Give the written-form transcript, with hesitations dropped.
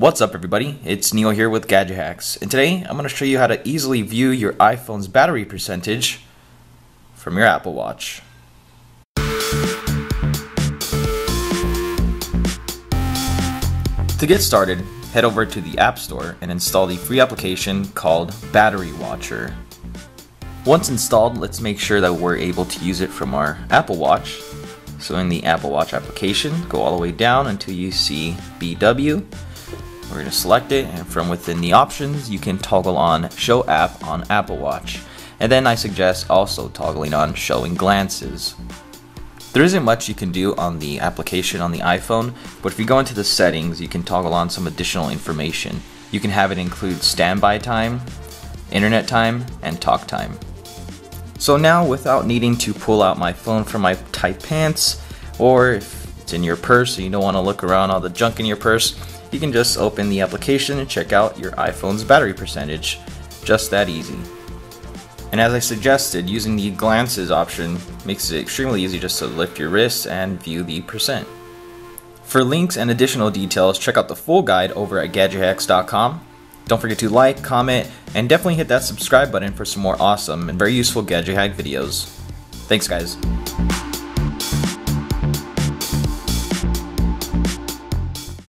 What's up everybody, it's Neil here with Gadget Hacks, and today I'm going to show you how to easily view your iPhone's battery percentage from your Apple Watch. To get started, head over to the App Store and install the free application called Battery Watcher. Once installed, let's make sure that we're able to use it from our Apple Watch. So in the Apple Watch application, go all the way down until you see BW. We're going to select it, and from within the options, you can toggle on Show App on Apple Watch. And then I suggest also toggling on Showing Glances. There isn't much you can do on the application on the iPhone, but if you go into the settings, you can toggle on some additional information. You can have it include standby time, internet time, and talk time. So now, without needing to pull out my phone from my tight pants, or if it's in your purse and you don't want to look around all the junk in your purse, you can just open the application and check out your iPhone's battery percentage. Just that easy. And as I suggested, using the glances option makes it extremely easy just to lift your wrist and view the percent. For links and additional details, check out the full guide over at GadgetHacks.com. Don't forget to like, comment, and definitely hit that subscribe button for some more awesome and very useful gadget hack videos. Thanks guys.